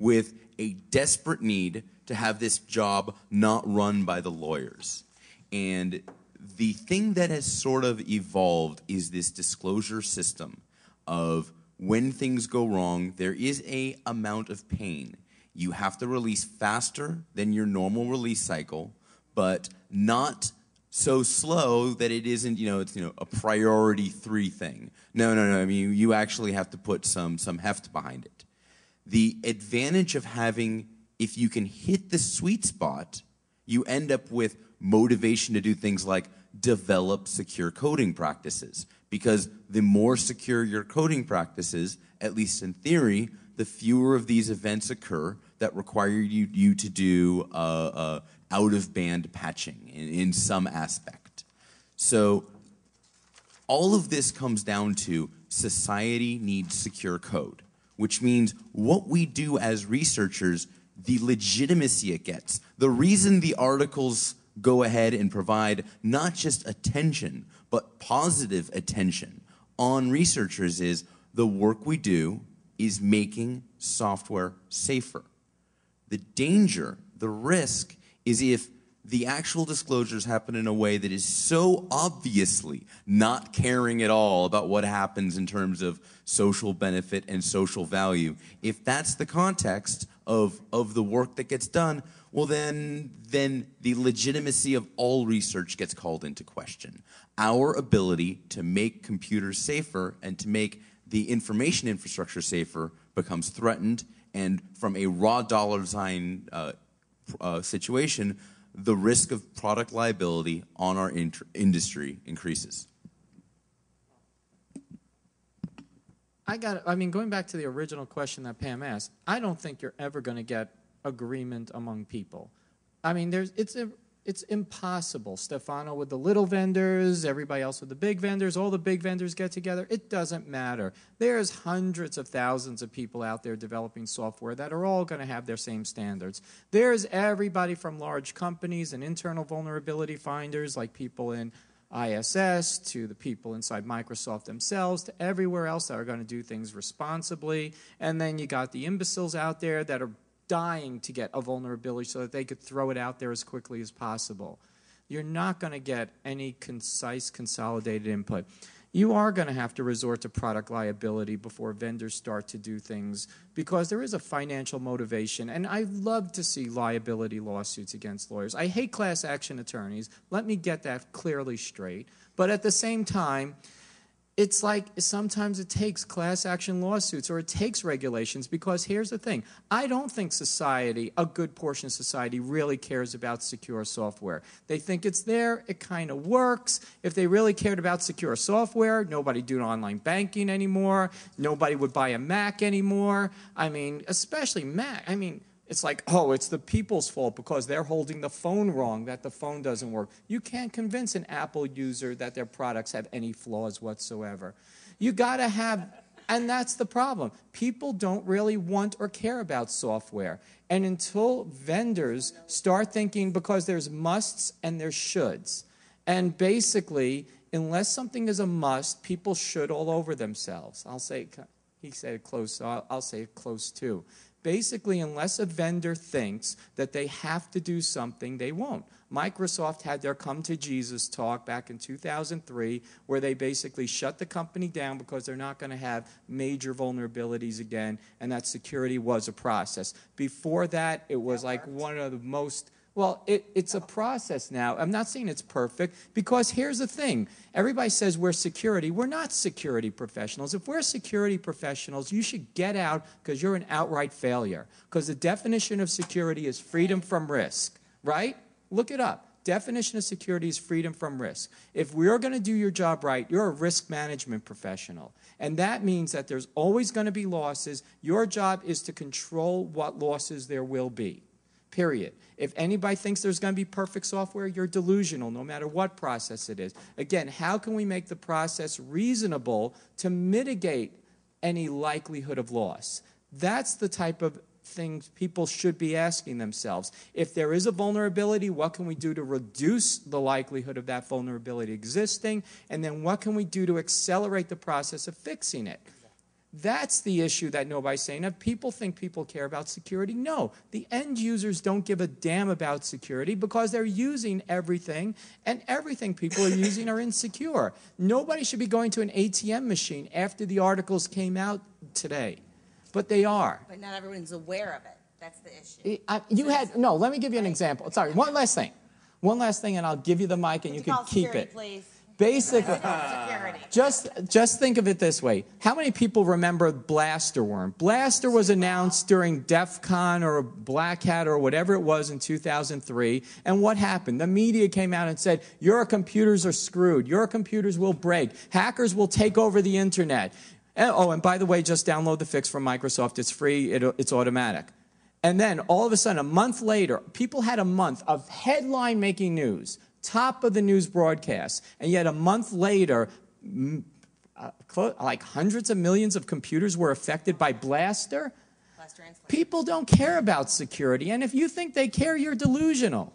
with a desperate need to have this job not run by the lawyers. And the thing that has sort of evolved is this disclosure system of when things go wrong, there is an amount of pain. You have to release faster than your normal release cycle, but not so slow that it isn't, it's a priority 3 thing. No. I mean, you actually have to put some heft behind it. The advantage of having, if you can hit the sweet spot, you end up with motivation to do things like develop secure coding practices, because the more secure your coding practices, at least in theory, the fewer of these events occur that require you to do out-of-band patching in some aspect. So all of this comes down to society needs secure code, which means what we do as researchers, the legitimacy it gets, the reason the articles go ahead and provide not just attention, but positive attention on researchers is the work we do is making software safer. The danger, the risk, is if the actual disclosures happen in a way that is so obviously not caring at all about what happens in terms of social benefit and social value. If that's the context of the work that gets done, well then the legitimacy of all research gets called into question. Our ability to make computers safer and to make the information infrastructure safer becomes threatened, and from a raw dollar design situation, the risk of product liability on our industry increases. Going back to the original question that Pam asked, I don't think you're ever going to get agreement among people. I mean, it's impossible. Stefano with the little vendors, everybody else with the big vendors, all the big vendors get together. It doesn't matter. There's hundreds of thousands of people out there developing software that are all going to have their same standards. There's everybody from large companies and internal vulnerability finders like people in ISS to the people inside Microsoft themselves to everywhere else that are going to do things responsibly. And then you got the imbeciles out there that are dying to get a vulnerability so that they could throw it out there as quickly as possible. You're not going to get any concise, consolidated input. You are going to have to resort to product liability before vendors start to do things because there is a financial motivation. And I love to see liability lawsuits against lawyers. I hate class action attorneys. Let me get that clearly straight. But at the same time, it's like sometimes it takes class action lawsuits or it takes regulations because here's the thing. I don't think society, a good portion of society, really cares about secure software. They think it's there. It kind of works. If they really cared about secure software, nobody do online banking anymore. Nobody would buy a Mac anymore. I mean, especially Mac. I mean, it's like, oh, it's the people's fault because they're holding the phone wrong, that the phone doesn't work. You can't convince an Apple user that their products have any flaws whatsoever. You got to have, and that's the problem. People don't really want or care about software. And until vendors start thinking because there's musts and there's shoulds. And basically, unless something is a must, people should all over themselves. I'll say, he said it close, so I'll say it close too. Basically, unless a vendor thinks that they have to do something, they won't. Microsoft had their come to Jesus talk back in 2003 where they basically shut the company down because they're not going to have major vulnerabilities again, and that security was a process. Before that, it was like one of the most... Well, it's a process now. I'm not saying it's perfect because here's the thing. Everybody says we're security. We're not security professionals. If we're security professionals, you should get out because you're an outright failure because the definition of security is freedom from risk, right? Look it up. Definition of security is freedom from risk. If we're going to do your job right, you're a risk management professional. And that means that there's always going to be losses. Your job is to control what losses there will be. Period. If anybody thinks there's going to be perfect software, you're delusional no matter what process it is. Again, how can we make the process reasonable to mitigate any likelihood of loss? That's the type of things people should be asking themselves. If there is a vulnerability, what can we do to reduce the likelihood of that vulnerability existing? And then what can we do to accelerate the process of fixing it? That's the issue that nobody's saying. If people think people care about security, no. The end users don't give a damn about security because they're using everything, and everything people are using are insecure. Nobody should be going to an ATM machine after the articles came out today, but they are. But not everyone's aware of it. That's the issue. No, let me give you an example. Sorry, one last thing. One last thing, and I'll give you the mic, and you can keep it. Please. Basically, just think of it this way. How many people remember Blaster Worm? Blaster was announced during Def Con or Black Hat or whatever it was in 2003. And what happened? The media came out and said, your computers are screwed. Your computers will break. Hackers will take over the internet. And, oh, and by the way, just download the fix from Microsoft. It's free. It's automatic. And then all of a sudden, a month later, people had a month of headline-making news. Top of the news broadcasts, and yet a month later, like hundreds of millions of computers were affected by Blaster. People don't care about security, and if you think they care, you're delusional.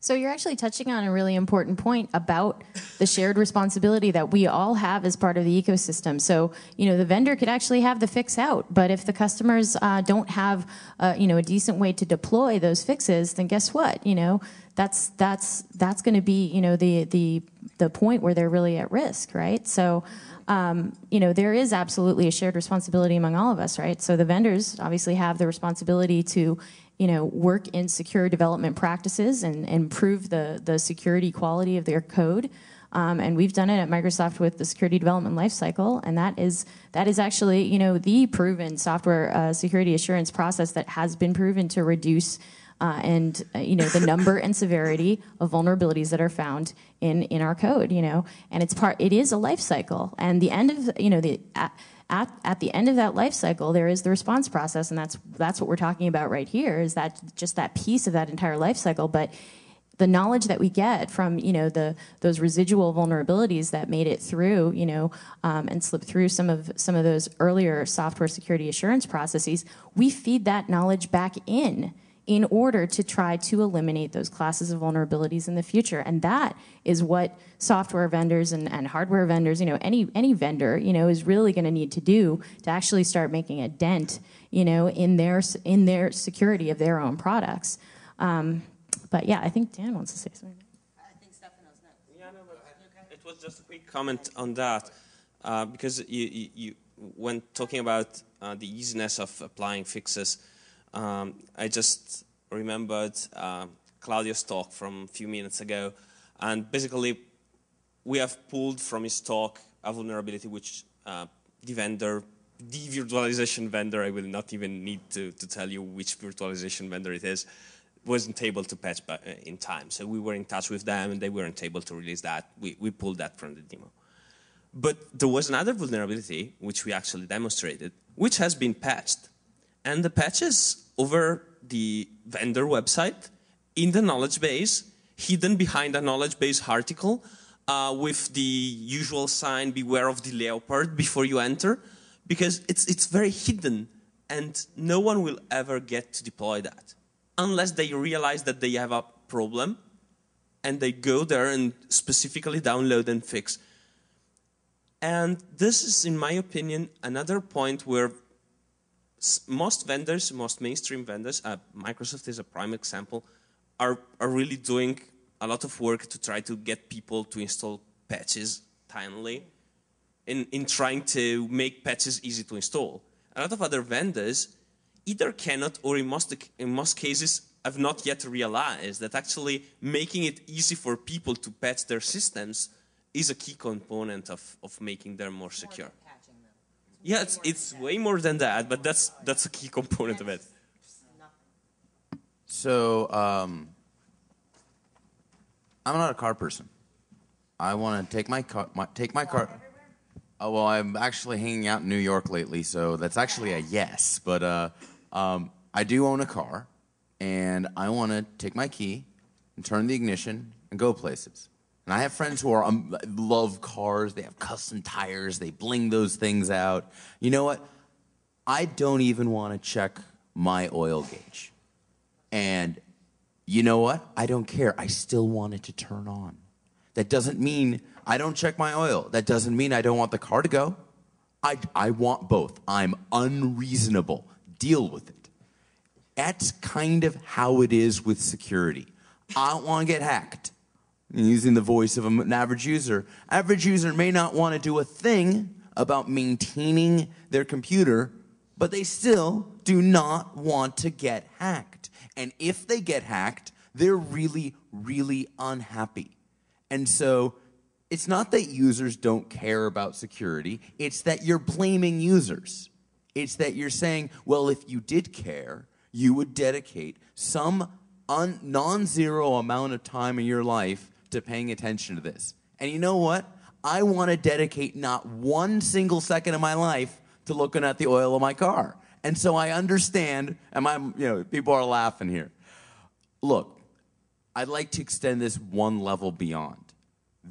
So you're actually touching on a really important point about the shared responsibility that we all have as part of the ecosystem. So, you know, the vendor could actually have the fix out, but if the customers don't have, you know, a decent way to deploy those fixes, then guess what? You know, that's going to be, you know, the point where they're really at risk, right? So, you know, there is absolutely a shared responsibility among all of us, right? So the vendors obviously have the responsibility to, you know, work in secure development practices and improve the security quality of their code. And we've done it at Microsoft with the security development lifecycle, and that is actually, you know, the proven software security assurance process that has been proven to reduce you know, the number and severity of vulnerabilities that are found in our code, you know, and it is a life cycle, and the end of, you know, at the end of that life cycle, there is the response process, and that's what we're talking about right here, is that just that piece of that entire life cycle. But the knowledge that we get from, you know, those residual vulnerabilities that made it through, you know, and slipped through some of those earlier software security assurance processes, we feed that knowledge back in order to try to eliminate those classes of vulnerabilities in the future. And that is what software vendors and hardware vendors, you know, any vendor, you know, is really going to need to do to actually start making a dent, you know, in their security of their own products. But yeah, I think Dan wants to say something. I think Stefano's next. Yeah, no, it was just a quick comment on that, because you when talking about the easiness of applying fixes, I just remembered Claudio's talk from a few minutes ago, and basically we have pulled from his talk a vulnerability which the virtualization vendor, I will not even need to tell you which virtualization vendor it is, wasn't able to patch in time. So we were in touch with them and they weren't able to release that. We pulled that from the demo. But there was another vulnerability which we actually demonstrated, which has been patched. And the patches over the vendor website, in the knowledge base, hidden behind a knowledge base article, with the usual sign, beware of the leopard before you enter, because it's very hidden, and no one will ever get to deploy that, unless they realize that they have a problem, and they go there and specifically download and fix. And this is, in my opinion, another point where most vendors, most mainstream vendors, Microsoft is a prime example, are really doing a lot of work to try to get people to install patches timely, in trying to make patches easy to install. A lot of other vendors either cannot, or in most cases have not yet realized that actually making it easy for people to patch their systems is a key component of making them more secure. Yeah, it's way more than that, but that's a key component of it. So, I'm not a car person. I want to take my car. Oh, well, I'm actually hanging out in New York lately, so that's actually a yes. But I do own a car, and I want to take my key and turn the ignition and go places. And I have friends who are love cars. They have custom tires. They bling those things out. You know what? I don't even want to check my oil gauge. And you know what? I don't care. I still want it to turn on. That doesn't mean I don't check my oil. That doesn't mean I don't want the car to go. I want both. I'm unreasonable. Deal with it. That's kind of how it is with security. I don't want to get hacked. Using the voice of an average user. Average user may not want to do a thing about maintaining their computer, but they still do not want to get hacked. And if they get hacked, they're really, really unhappy. And so it's not that users don't care about security. It's that you're blaming users. It's that you're saying, well, if you did care, you would dedicate some non-zero amount of time in your life to paying attention to this. And you know what? I want to dedicate not one single second of my life to looking at the oil of my car. And so I understand, and people are laughing here. Look, I'd like to extend this one level beyond.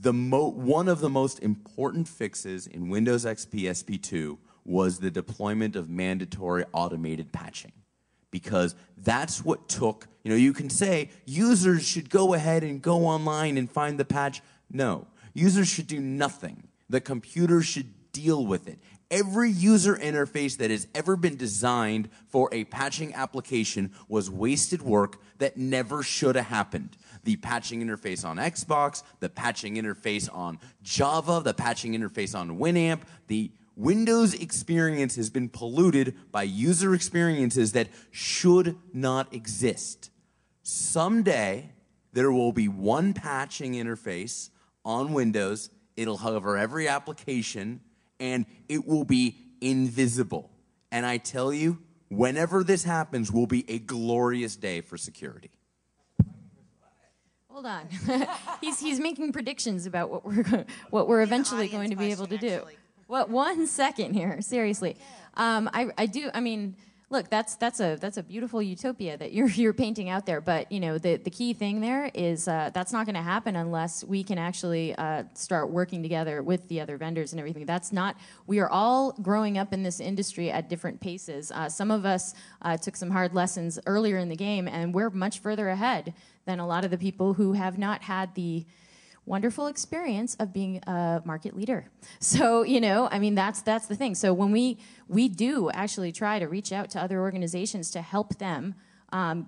One of the most important fixes in Windows XP SP2 was the deployment of mandatory automated patching. Because that's what took, you can say users should go ahead and go online and find the patch. No, users should do nothing. The computer should deal with it. Every user interface that has ever been designed for a patching application was wasted work that never should have happened. The patching interface on Xbox, the patching interface on Java, the patching interface on Winamp, the Windows experience has been polluted by user experiences that should not exist. Someday, there will be one patching interface on Windows. It'll cover every application, and it will be invisible. And I tell you, whenever this happens, will be a glorious day for security. Hold on. He's making predictions about what we're eventually going to be able to do. What, 1 second here, seriously. I mean, look, that's a beautiful utopia that you're painting out there, but the key thing there is that's not going to happen unless we can actually start working together with the other vendors and everything. We are all growing up in this industry at different paces. Some of us took some hard lessons earlier in the game, and we're much further ahead than a lot of the people who have not had the wonderful experience of being a market leader. So, I mean, that's the thing. So when we do actually try to reach out to other organizations to help them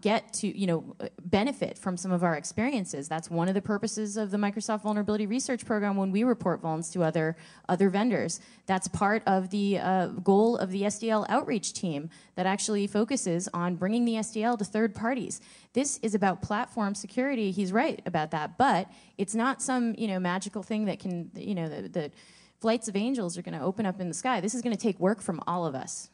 get to, benefit from some of our experiences. That's one of the purposes of the Microsoft Vulnerability Research Program when we report vulns to other vendors. That's part of the goal of the SDL outreach team that actually focuses on bringing the SDL to third parties. This is about platform security. He's right about that, but it's not some magical thing that can the flights of angels are going to open up in the sky. This is going to take work from all of us.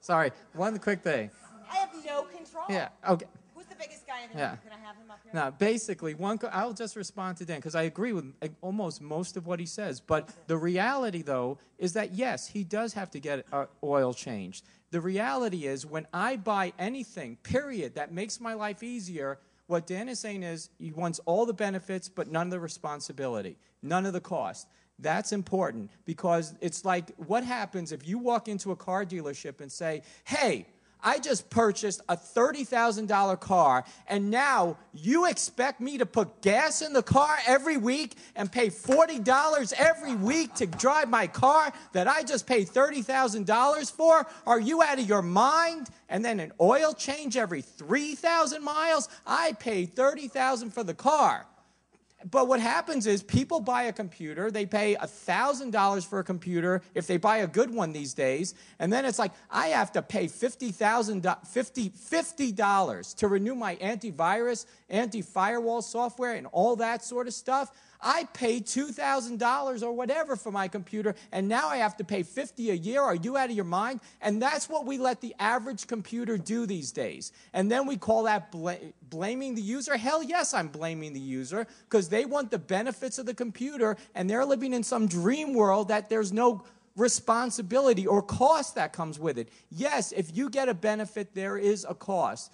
Sorry, one quick thing. I have no control. Yeah. Okay. Who's the biggest guy in the room? Can I have him up here? No. Basically, I'll just respond to Dan because I agree with almost most of what he says. But the reality, though, is that yes, he does have to get oil changed. The reality is, when I buy anything, period, that makes my life easier. What Dan is saying is he wants all the benefits, but none of the responsibility, none of the cost. That's important because it's like what happens if you walk into a car dealership and say, "Hey, I just purchased a $30,000 car, and now you expect me to put gas in the car every week and pay $40 every week to drive my car that I just paid $30,000 for? Are you out of your mind?" And then an oil change every 3,000 miles? I paid $30,000 for the car. But what happens is people buy a computer, they pay $1,000 for a computer if they buy a good one these days, and then it's like, I have to pay $50 to renew my antivirus, anti-firewall software, and all that sort of stuff. I pay $2,000 or whatever for my computer, and now I have to pay $50 a year. Are you out of your mind? And that's what we let the average computer do these days. And then we call that blaming the user. Hell yes, I'm blaming the user because they want the benefits of the computer, and they're living in some dream world that there's no responsibility or cost that comes with it. Yes, if you get a benefit, there is a cost,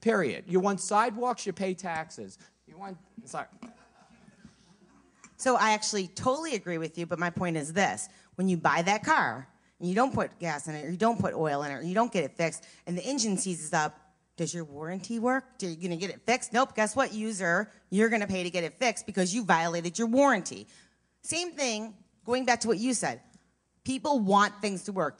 period. You want sidewalks, you pay taxes. You want... Sorry. So I actually totally agree with you, but my point is this. When you buy that car, and you don't put gas in it, or you don't put oil in it, or you don't get it fixed, and the engine seizes up, does your warranty work? Are you going to get it fixed? Nope. Guess what, user? You're going to pay to get it fixed because you violated your warranty. Same thing, going back to what you said. People want things to work.